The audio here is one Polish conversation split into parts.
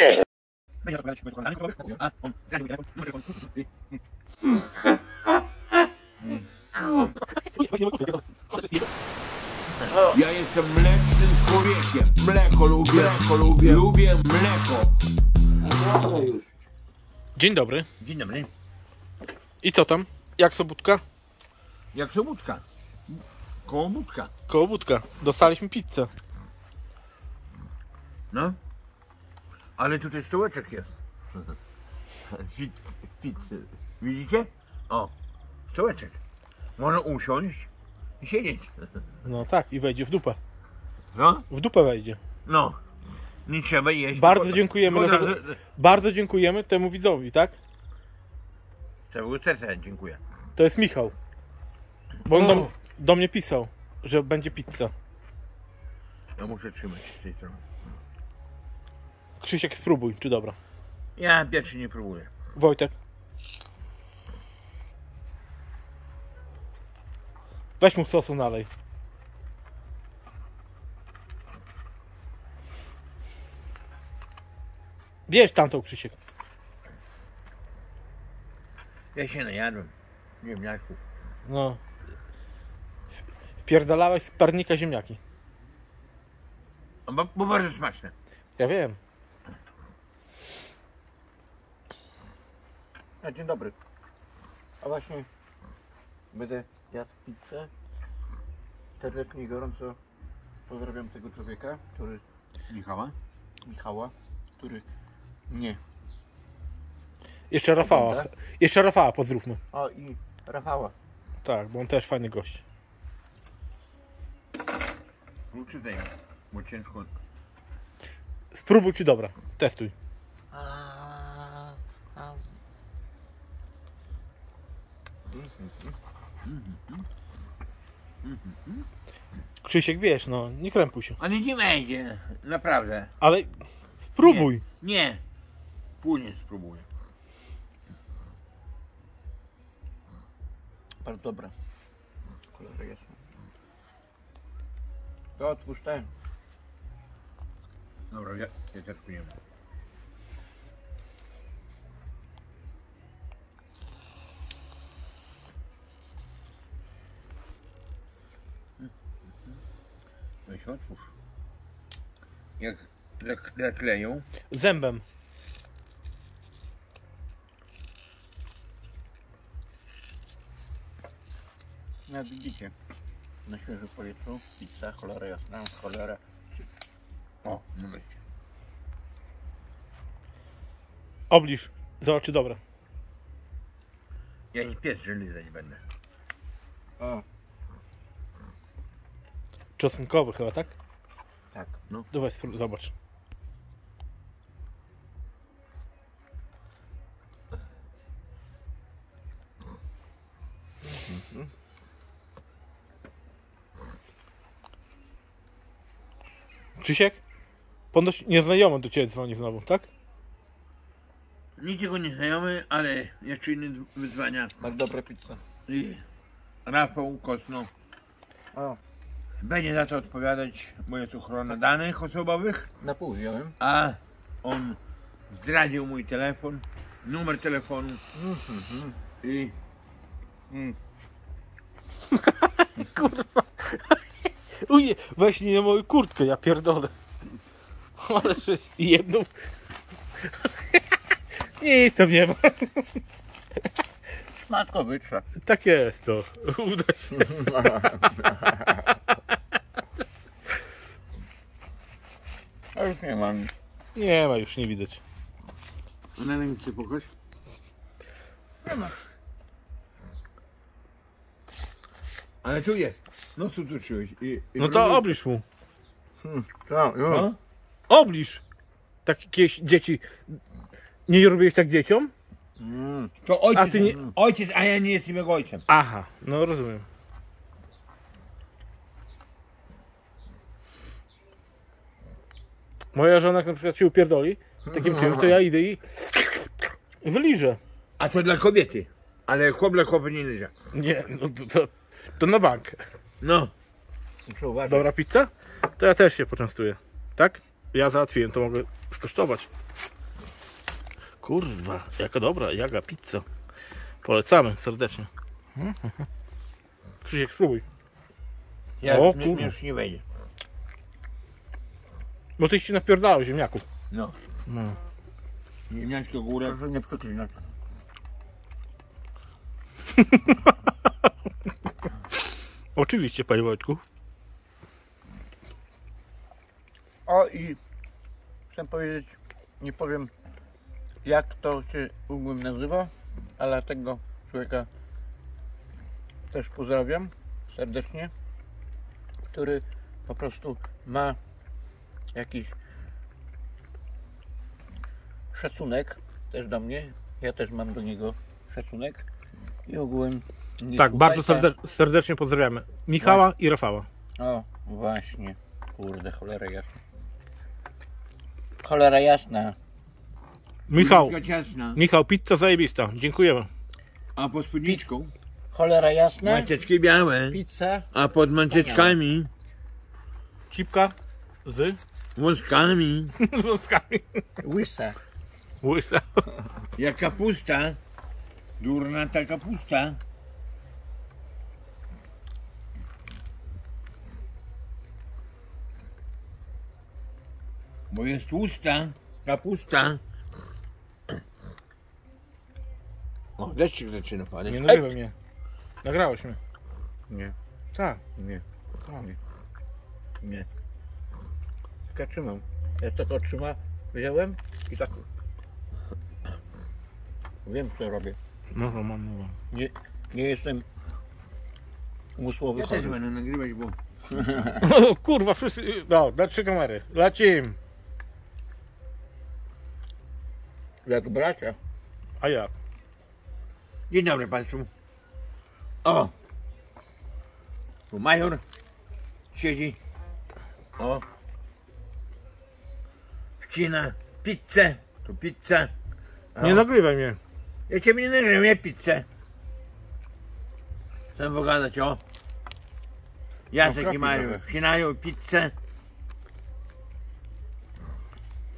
Nie! Ja jestem mlecznym człowiekiem. Mleko lubię. Lubię mleko. Dzień dobry. Dzień dobry. I co tam? Jak Sobótka? Jak Sobótka? Koło Budka. Dostaliśmy pizzę. No. Ale tutaj stołeczek jest. Pizzy. Widzicie? O. Stołeczek. Można usiąść i siedzieć. No tak. I wejdzie w dupę. No? W dupę wejdzie. No. Nie trzeba jeść. Bardzo dziękujemy. Bardzo dziękujemy temu widzowi, tak? Z całego serca dziękuję. To jest Michał. Bo on do mnie pisał, że będzie pizza. Ja muszę trzymać z tej strony. Krzysiek, spróbuj, czy dobra? Ja pierwszy nie próbuję. Wojtek. Weź mu sosu nalej. Bierz tamtą, Krzysiek. Ja się najadłem. Nie wiem jak. No. Wpierdalałeś z parnika ziemniaki. Bo bardzo smaczne. Ja wiem. A dzień dobry. A właśnie będę jadł pizzę. Serdecznie gorąco pozdrawiam tego człowieka, który... Michała, który nie. Jeszcze Rafała pozdrówmy. O, i Rafała. Tak, bo on też fajny gość. Kluczy daj, bo ciężko. Spróbuj, czy dobra. Testuj. Krzysiek, wiesz, no, nie krępuj się. Ale nie wejdzie, naprawdę. Ale spróbuj. Nie. Później spróbuję. Bardzo dobra. Kolor jest. To otwórz ten. Dobra, ja też nie mam. Weź otwórz. Jak kleją? Zębem. No widzicie, na świeżym powietrzu, pizza, cholera jasna, cholera. O, no weźcie. Oblicz, zobacz czy dobre. Ja nie pies, że lizać będę. O. Czosnkowy chyba, tak? Tak, no. Dawaj, zobacz. Krzysiek? Ponoć nieznajomy do Ciebie dzwoni znowu, tak? Niczego nieznajomy, ale jeszcze inny wyzwania. Bardzo dobra pizza. I Rafał Kosno. O. Będzie za to odpowiadać, bo jest ochrona danych osobowych. Na pół wziąłem. A on zdradził mój telefon, numer telefonu. I... Kurwa. Uje, weź nie na moją kurtkę, ja pierdolę. Ale że jedną... Nic tam nie ma. Matko wytrza. Tak jest to. Uda się. A już nie mam. Nie ma, już nie widać. A na ręce pokaż? Nie ma. Ale tu jest. No co tu czułeś? No to drugi... oblicz mu. Tak, no. Oblicz. Tak jakieś dzieci. Nie robiłeś tak dzieciom? To ojciec, a ty nie... ojciec, a ja nie jestem jego ojcem. Aha, no rozumiem. Moja żona na przykład się upierdoli takim czymś, to ja idę i wyliżę. A to dla kobiety. Ale chłop dla chłopy nie liże. Nie, no to na bank. No. Dobra pizza? To ja też się poczęstuję. Tak? ja załatwiłem, to mogę skosztować. Kurwa, jaka dobra jaga pizza. Polecamy serdecznie. Krzysiek, spróbuj. Ja o, kurwa. Już nie wejdzie. Bo tyś się napierdalał ziemniaków. No. No. Ziemniaczki do góry, że nie przeklinać. Oczywiście, panie Wojtku. O i chcę powiedzieć, nie powiem jak to się ogólnie nazywa, ale tego człowieka też pozdrawiam serdecznie, który po prostu ma jakiś szacunek też do mnie, ja też mam do niego szacunek i ogółem nie tak, bardzo serdecznie pozdrawiamy Michała no. I Rafała. O, właśnie, kurde, cholera jasna. Cholera jasna. Michał, pizza zajebista, dziękujemy. A pod spódniczką? Cholera jasna. Manczeczki białe. Pizza. A pod manczeczkami? Cipka z? Wąskami. Z wąskami. Łysa. Łysa. Jak kapusta. Durna ta kapusta. Bo jest tłusta kapusta. O, deszczyk zaczyna padać. Nie nagrywa mnie. Nagrałeś mnie. Nie. Tak. Nie. Tak. Nie. Nie. Tak trzymam. Ja tak otrzyma wziąłem i tak. Wiem co robię. No, mam. Nie jestem umysłowy. Ja też będę nagrywać, bo... Kurwa, wszyscy... No, na 3 kamery. Lecim. Jak bracia. A ja. Dzień dobry Państwu. O! Tu Major siedzi. O! Wcina pizzę. Tu pizza. O. Nie nagrywaj mnie. Ja cię nie nagrywam, ja pizzę. Chcę pogadać, o! Jacek no, i Major wcinają pizzę.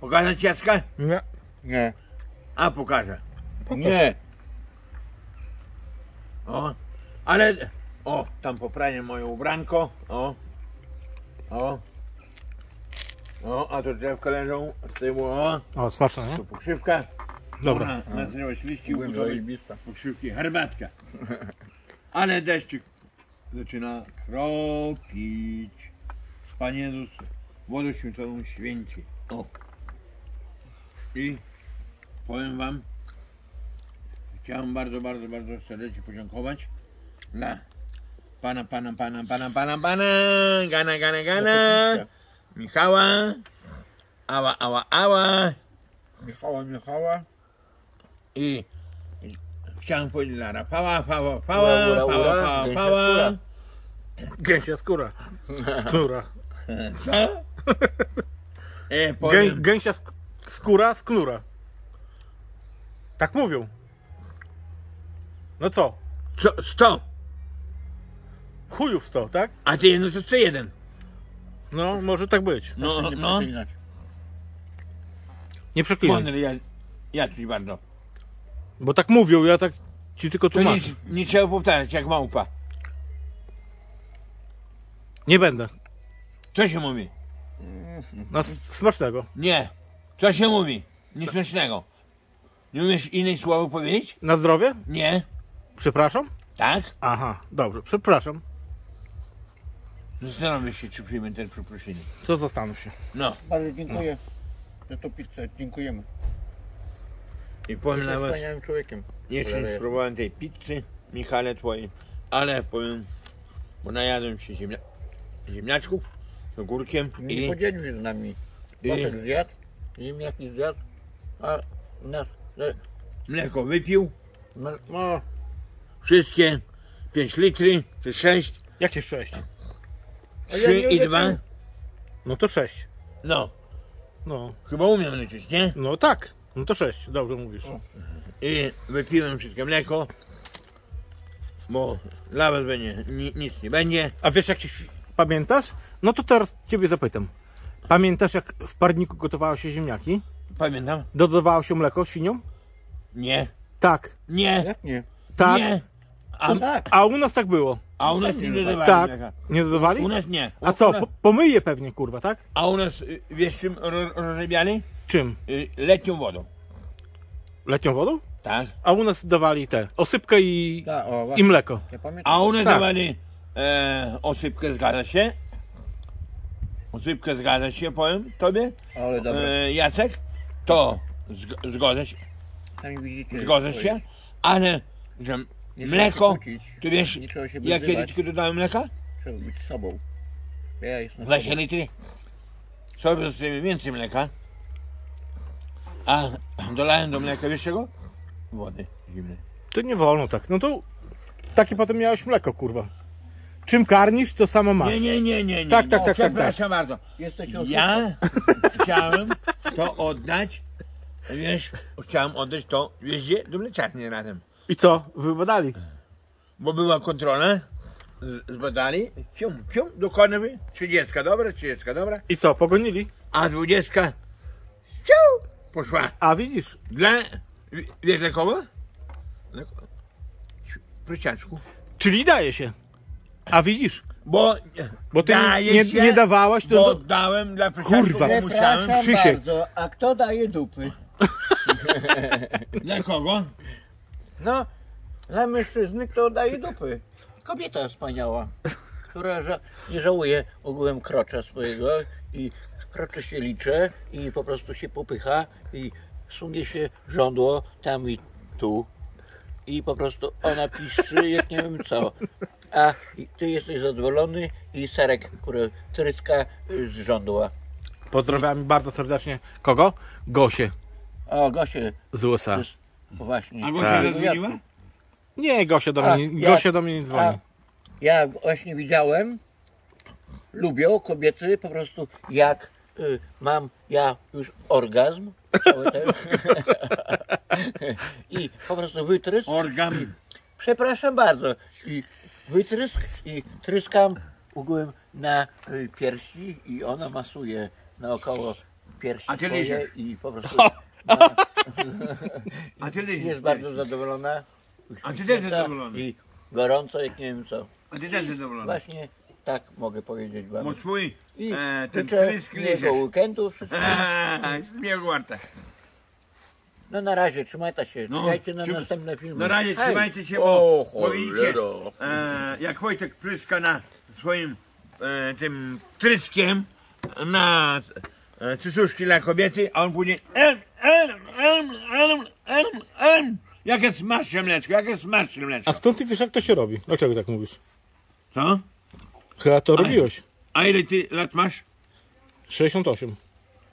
Pokazać Jacka? Nie. Nie. A pokażę. Nie. O, ale, o, tam poprawię moje ubranko, o, o, o, a tu drzewka leżą, z tyłu, o, o, smaczne, nie? Tu pokrzywka, dobra, nazrywać liści, ubudować pokrzywki, herbatka, ale deszczyk zaczyna kropić, Pan Jezus wodą święconą święci, o, i powiem Wam, chciałem bardzo serdecznie podziękować dla pana Michała i chciałem powiedzieć dla Rafała gęsia skóra co? Gęsia skóra sknura tak mówią. No co? Co? 100? Chujów 100, tak? A ty no to co jeden? No, może tak być. No, no. Nie przeklinaj. Ja ci bardzo. Bo tak mówią, ja tak ci tylko tłumaczę. To nie trzeba powtarzać, jak małpa. Nie będę. Co się mówi? No, smacznego. Nie. Co się mówi? Nic smacznego. Nie umiesz innej słowa powiedzieć? Na zdrowie? Nie. Przepraszam? Tak? Aha, dobrze, przepraszam. Zastanawiam się, czy przyjmę ten przeprosiny. Co zastanów się? No. Bardzo dziękuję za to pizzę, dziękujemy. I powiem na Was, jeszcze nie spróbowałem tej pizzy, Michale Twojej, ale powiem, bo najadłem się ziemniaczków z ogórkiem i... Nie podzielił się z nami. Pasek zjadł, ziemniaki zjadł, a nas... Mleko wypił. No. Wszystkie 5 litry, czy 6? Jakie 6? 3 ja i 2. No to 6. No. No. Chyba umiem liczyć, nie? No tak. No to 6, dobrze mówisz. O. I wypiłem wszystkie mleko, bo dla Was będzie, nic nie będzie. A wiesz jak się pamiętasz? No to teraz Ciebie zapytam. Pamiętasz, jak w parniku gotowało się ziemniaki? Pamiętam. Dodawało się mleko świniom? Nie. Tak. Nie. Jak nie? Tak. Nie. A u nas tak było. A u nas nie dodawali. Tak. Mleka. Nie dodawali? U nas nie. A co? Pomyje pewnie, kurwa, tak? A u nas, wiesz czym rozrabiali? Czym? Letnią wodą. Letnią wodą? Tak. A u nas dawali te osypkę i, ta, o, i mleko. A u nas tak. Dawali osypkę, zgadza się. Osypkę, zgadza się, powiem tobie. Ale dobra. Jacek, to zgodzę się. Zgodzę się, ale że mleko, ty wiesz, ja kiedyś dodałem mleka? Trzeba być sobą. Ja jestem 20 litry. Sobie zostawię więcej mleka. A dolałem do mleka, wiesz czego? Wody zimnej. To nie wolno tak, no to takie potem miałeś mleko, kurwa. Czym karmisz, to samo masz. Nie. Tak, tak, tak, tak. Przepraszam bardzo. Ja chciałem to oddać, wiesz, chciałem oddać to wieździe do mleczarni razem. I co? Wybadali? Bo była kontrola, zbadali, pium, do konowy, 30, dobra. I co, pogonili? A 20, ciu, poszła. A widzisz? Wiesz dla kogo? Prościaczku. Czyli daje się. A widzisz? Bo ty nie dawałaś, to bo dałem dla prosiaczków, bo musiałem. Krzysiek. Bardzo, a kto daje dupy? Dla kogo? No, dla mężczyzny, kto daje dupy. Kobieta wspaniała, która nie żałuje ogółem krocza swojego i krocze się liczy i po prostu się popycha i sunie się żądło tam i tu i po prostu ona piszczy jak nie wiem co. A ty jesteś zadowolony i serek, który tryska z żądła. Pozdrawiam bardzo serdecznie. Kogo? Gosię. O, Gosię. Z USA. Właśnie. A Gosia zadzwoniła? Nie, Gosia do mnie nie dzwoni. Ja właśnie widziałem, lubią kobiety po prostu jak mam ja już orgazm. I po prostu wytrysk. Orgazm. Przepraszam bardzo. I wytrysk i tryskam ogółem na piersi i ona masuje naokoło piersi. A ty i po prostu. Na... A ty jest bardzo zadowolona. A ty też zadowolona. I gorąco jak nie wiem co. A ty też zadowolona. Właśnie tak mogę powiedzieć wam. Bo swój ten trysk do weekendu wszystko. No na razie trzymajcie się, czekajcie na następne filmy. Na razie trzymajcie się, bo widzicie, jak Wojtek pryska na swoim tym tryskiem na cycuszki dla kobiety, a on później jakie smaczne mleczko, jakie smaczne mleczko. A skąd ty wiesz, jak to się robi? Dlaczego tak mówisz? Co? Chyba to robiłeś. A ile ty lat masz? 68.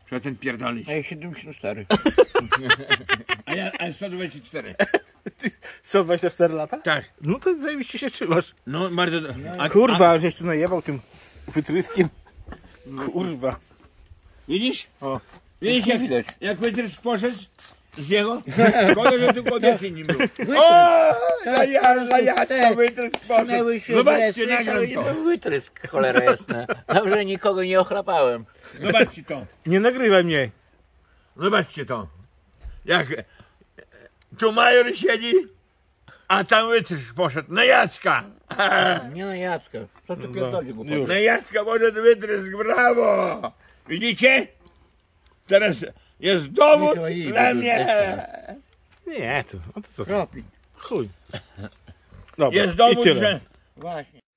Trzeba ten pierdolić. A ja 74. A ja 124. Ty 124 lata? Tak. No to zajebiście się trzymasz. No bardzo... A, kurwa, żeś tu najebał tym wytryskiem. Kurwa. Widzisz? O. Widzisz jak wytrysk poszedł z niego? Szkoda, że tu kobiety nim był. Ja wytrysk poszedł. Zobaczcie, nagram to. Wytrysk, cholera jasna. Dobrze, nikogo nie ochlapałem. Zobaczcie to. Nie nagrywaj mnie. Zobaczcie to. Jak tu Major siedzi, a tam wytrysk poszedł na Jacka. Nie na Jacka. Co ty pierdolisz? Na Jacka poszedł wytrysk, brawo. Widzicie? Teraz jest dowód dla mnie. Nie, to co? Chuj. Dobra, jest dowód, że... Właśnie.